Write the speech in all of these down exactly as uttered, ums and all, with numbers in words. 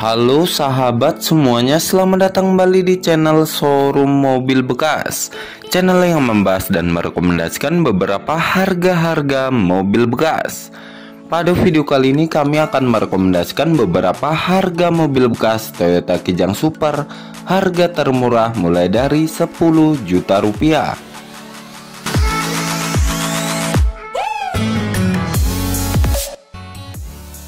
Halo sahabat semuanya, selamat datang kembali di channel Showroom Mobil Bekas, channel yang membahas dan merekomendasikan beberapa harga-harga mobil bekas. Pada video kali ini kami akan merekomendasikan beberapa harga mobil bekas Toyota Kijang Super, harga termurah mulai dari sepuluh juta rupiah.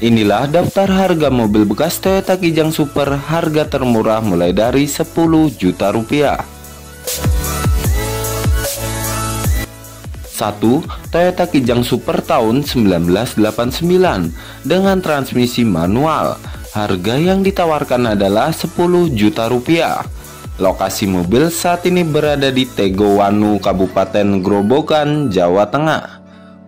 Inilah daftar harga mobil bekas Toyota Kijang Super, harga termurah mulai dari sepuluh juta rupiah. satu. Toyota Kijang Super tahun seribu sembilan ratus delapan puluh sembilan dengan transmisi manual. Harga yang ditawarkan adalah sepuluh juta rupiah. Lokasi mobil saat ini berada di Tegowanu, Kabupaten Grobogan, Jawa Tengah.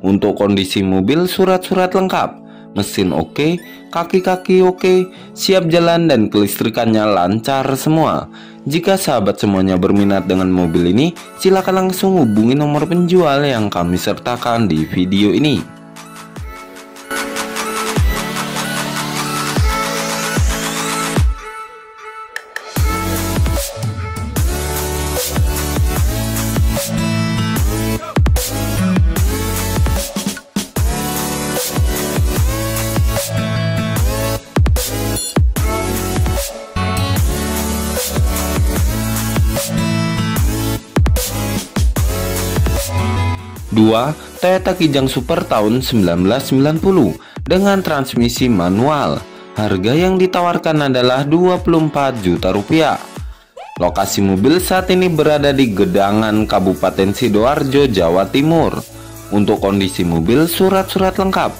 Untuk kondisi mobil, surat-surat lengkap. Mesin oke, kaki-kaki oke, siap jalan dan kelistrikannya lancar semua. Jika sahabat semuanya berminat dengan mobil ini, silakan langsung hubungi nomor penjual yang kami sertakan di video ini. dua. Toyota Kijang Super tahun seribu sembilan ratus sembilan puluh dengan transmisi manual. Harga yang ditawarkan adalah dua puluh empat juta rupiah. Lokasi mobil saat ini berada di Gedangan, Kabupaten Sidoarjo, Jawa Timur. Untuk kondisi mobil, surat-surat lengkap.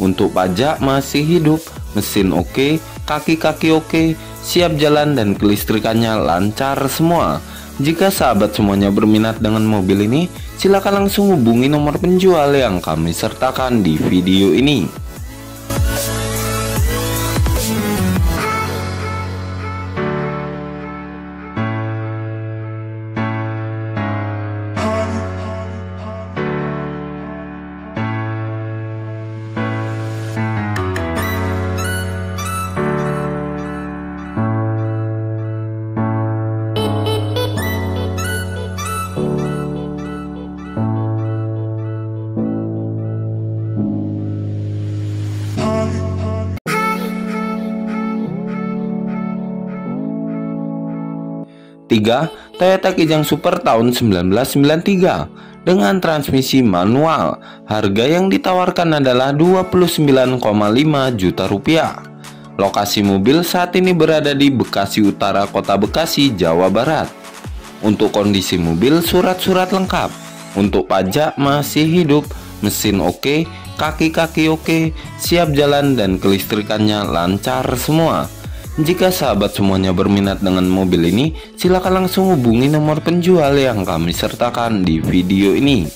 Untuk pajak masih hidup, mesin oke, kaki-kaki oke, siap jalan dan kelistrikannya lancar semua. Jika sahabat semuanya berminat dengan mobil ini, silakan langsung hubungi nomor penjual yang kami sertakan di video ini. tiga. Toyota Kijang Super tahun seribu sembilan ratus sembilan puluh tiga dengan transmisi manual. Harga yang ditawarkan adalah dua puluh sembilan koma lima juta rupiah. Lokasi mobil saat ini berada di Bekasi Utara, Kota Bekasi, Jawa Barat. Untuk kondisi mobil, surat-surat lengkap. Untuk pajak masih hidup, mesin oke, kaki-kaki oke, siap jalan dan kelistrikannya lancar semua. Jika sahabat semuanya berminat dengan mobil ini, silakan langsung hubungi nomor penjual yang kami sertakan di video ini.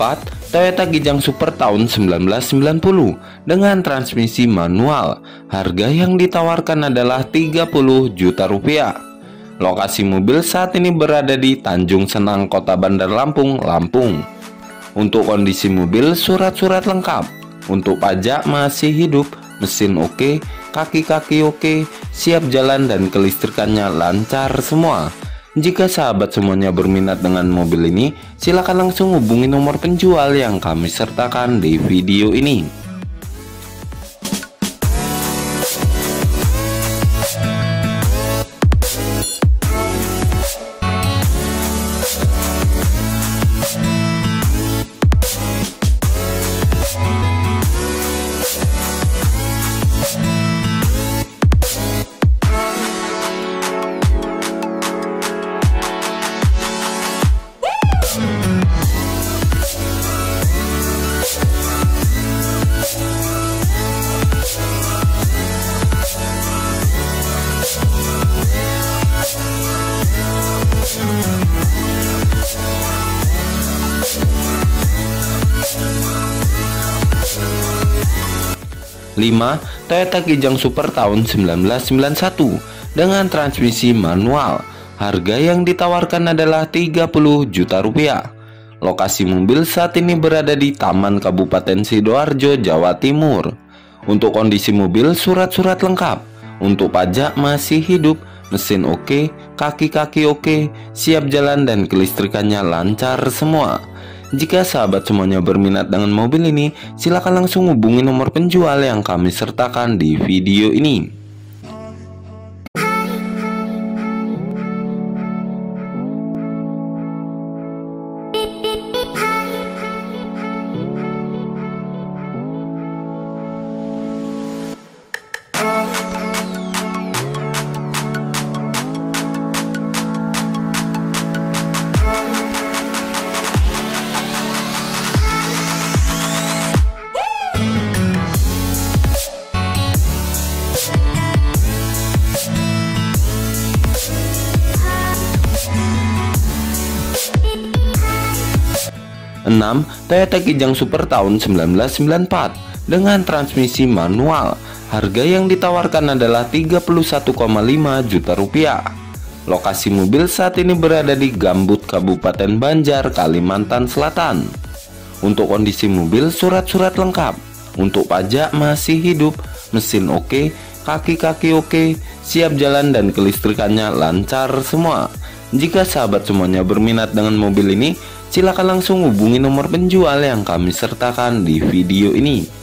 empat. Toyota Kijang Super tahun seribu sembilan ratus sembilan puluh dengan transmisi manual. Harga yang ditawarkan adalah tiga puluh juta rupiah. Lokasi mobil saat ini berada di Tanjung Senang, Kota Bandar Lampung, Lampung. Untuk kondisi mobil, surat-surat lengkap. Untuk pajak masih hidup, mesin oke, kaki-kaki oke, siap jalan dan kelistrikannya lancar semua. Jika sahabat semuanya berminat dengan mobil ini, silakan langsung hubungi nomor penjual yang kami sertakan di video ini. Toyota Kijang Super tahun seribu sembilan ratus sembilan puluh satu dengan transmisi manual. Harga yang ditawarkan adalah tiga puluh juta rupiah. Lokasi mobil saat ini berada di Taman Kabupaten Sidoarjo, Jawa Timur. Untuk kondisi mobil, surat-surat lengkap. Untuk pajak masih hidup, mesin oke, kaki-kaki oke, siap jalan dan kelistrikannya lancar semua. Jika sahabat semuanya berminat dengan mobil ini, silakan langsung hubungi nomor penjual yang kami sertakan di video ini. enam. Toyota Kijang Super tahun seribu sembilan ratus sembilan puluh empat dengan transmisi manual. Harga yang ditawarkan adalah tiga puluh satu koma lima juta rupiah. Lokasi mobil saat ini berada di Gambut, Kabupaten Banjar, Kalimantan Selatan. Untuk kondisi mobil, surat-surat lengkap. Untuk pajak masih hidup, mesin oke, kaki-kaki oke, siap jalan dan kelistrikannya lancar semua. Jika sahabat semuanya berminat dengan mobil ini, silakan langsung hubungi nomor penjual yang kami sertakan di video ini.